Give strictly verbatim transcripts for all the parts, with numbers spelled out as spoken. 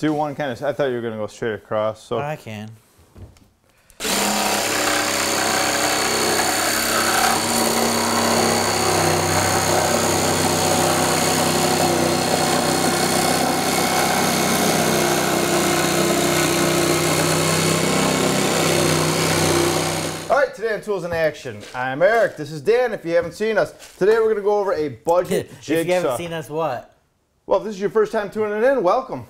Do one kind of, I thought you were going to go straight across. So I can. Tools in Action. I'm Eric. This is Dan. If you haven't seen us, today we're going to go over a budget jigsaw. If you haven't seen us, what? Well, if this is your first time tuning in, welcome.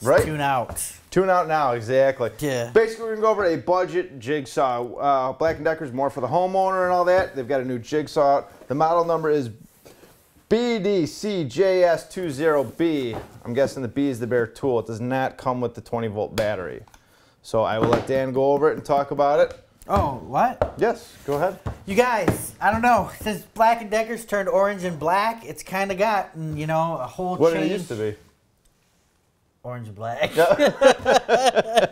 Right? Tune out. Tune out now, exactly. Yeah. Basically, we're going to go over a budget jigsaw. Uh, Black and Decker's more for the homeowner and all that. They've got a new jigsaw. The model number is B D C J S two zero B. I'm guessing the B is the bare tool. It does not come with the twenty volt battery. So I will let Dan go over it and talk about it. Oh, what? Yes, go ahead. You guys, I don't know. Since Black and Decker's turned orange and black, it's kind of gotten, you know, a whole change. What did it used to be? Orange and black. Yeah.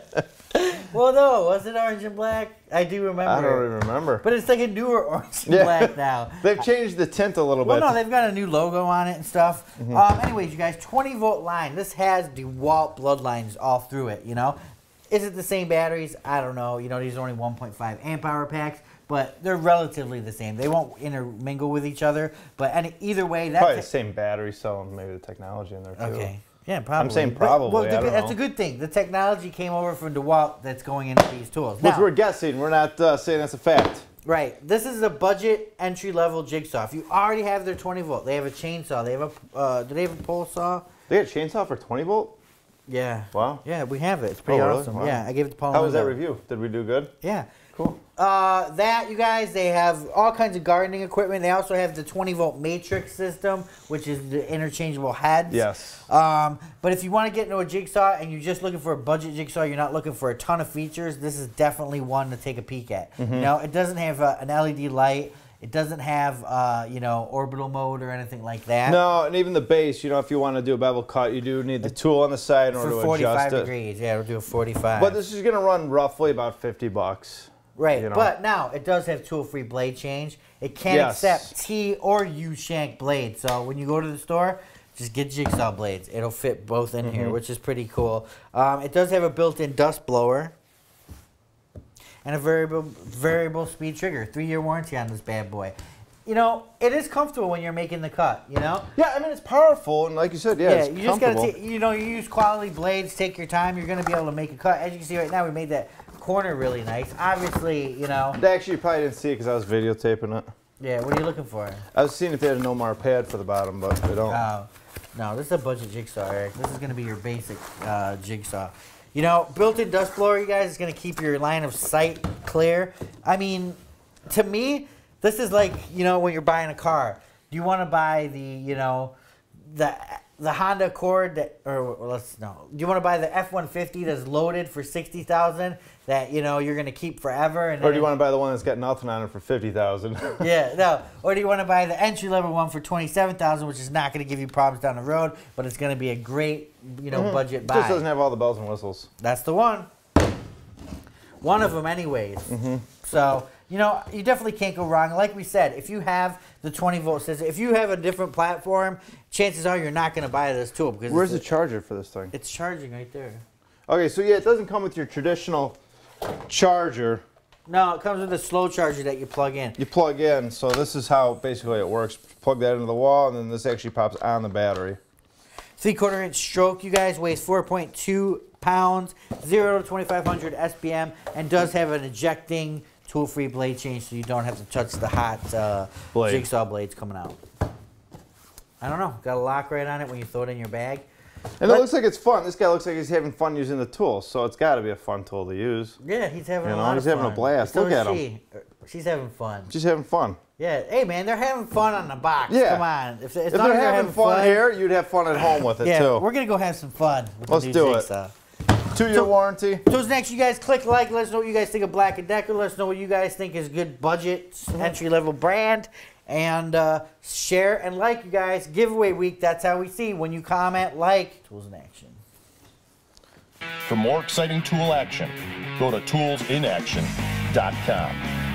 Well, no, was it orange and black? I do remember. I don't even remember. But it's like a newer orange and yeah. black now. They've changed the tint a little well, bit. Well, no, they've got a new logo on it and stuff. Mm-hmm. um, anyways, you guys, twenty volt line. This has DeWalt bloodlines all through it, you know? Is it the same batteries? I don't know. You know, these are only one point five amp hour packs, but they're relatively the same. They won't intermingle with each other, but any, either way, that's probably the same battery cell and maybe the technology in there too. Okay, yeah, probably. I'm saying probably. But, well, the, that's know. a good thing. The technology came over from DeWalt that's going into these tools. Which now, we're guessing. We're not uh, saying that's a fact. Right. This is a budget entry level jigsaw. If you already have their twenty volt, they have a chainsaw. They have a. Uh, do they have a pole saw? They got a chainsaw for twenty volt. Yeah. Wow. Yeah, we have it. It's pretty oh, awesome. Really? Wow. Yeah, I gave it to Paul. How was that review? Did we do good? Yeah. Cool. Uh, that, you guys, they have all kinds of gardening equipment. They also have the twenty volt matrix system, which is the interchangeable heads. Yes. Um, but if you want to get into a jigsaw and you're just looking for a budget jigsaw, you're not looking for a ton of features, this is definitely one to take a peek at. Mm-hmm. You know, it doesn't have a, an L E D light. It doesn't have, uh, you know, orbital mode or anything like that. No, and even the base, you know, if you want to do a bevel cut, you do need the tool on the side in order to adjust it. For forty-five degrees, yeah, we'll do a forty-five. But this is going to run roughly about fifty bucks. Right, you know? But now it does have tool-free blade change. It can't yes. accept T or U-shank blades, so when you go to the store, just get jigsaw blades. It'll fit both in mm-hmm. here, which is pretty cool. Um, it does have a built-in dust blower. And a variable variable speed trigger. Three year warranty on this bad boy. You know, it is comfortable when you're making the cut, you know? Yeah, I mean, it's powerful, and like you said, yeah, yeah it's you just gotta take, you know, you use quality blades, take your time, you're gonna be able to make a cut. As you can see right now, we made that corner really nice. Obviously, you know. Actually, you probably didn't see it because I was videotaping it. Yeah, what are you looking for? I was seeing if they had a Nomar pad for the bottom, but they don't. Uh, no, this is a budget jigsaw, Eric. This is gonna be your basic uh, jigsaw. You know, built-in dust blower, you guys, is going to keep your line of sight clear. I mean, to me, this is like, you know, when you're buying a car. Do you want to buy the, you know, the the Honda Accord, that, or let's, no. Do you want to buy the F one fifty that's loaded for sixty thousand dollars that, you know, you're going to keep forever? And or do you want to buy the one that's got nothing on it for fifty thousand dollars? Yeah, no. Or do you want to buy the entry-level one for twenty-seven thousand dollars, which is not going to give you problems down the road, but it's going to be a great, you know, mm-hmm. budget buy. It just doesn't have all the bells and whistles. That's the one. One of them anyways. Mm-hmm. So, you know, you definitely can't go wrong. Like we said, if you have the twenty volt system, if you have a different platform, chances are you're not going to buy this tool. Because where's the charger for this thing? It's charging right there. Okay, so yeah, it doesn't come with your traditional charger. No, it comes with a slow charger that you plug in. You plug in, so this is how basically it works. Plug that into the wall, and then this actually pops on the battery. Three-quarter inch stroke, you guys, weighs four point two pounds, zero to twenty-five hundred S B M, and does have an ejecting tool-free blade change, so you don't have to touch the hot uh, blade. jigsaw blades coming out. I don't know. Got a lock right on it when you throw it in your bag. And but, it looks like it's fun. This guy looks like he's having fun using the tool, so it's got to be a fun tool to use. Yeah, he's having you a know, lot he's of having fun. a blast. So Look at she. him. She's having fun. She's having fun. Yeah. Hey, man, they're having fun on the box. Yeah. Come on. If, if they're having, having fun, fun here, you'd have fun at home with it, yeah, too. Yeah, we're going to go have some fun with Let's the new jigsaw. Two year warranty. So next, you guys click like. Let us know what you guys think of Black and Decker. Let us know what you guys think is good budget, entry-level brand. And uh, share and like, you guys. Giveaway week, that's how we see. When you comment, like, Tools in Action. For more exciting tool action, go to tools in action dot com.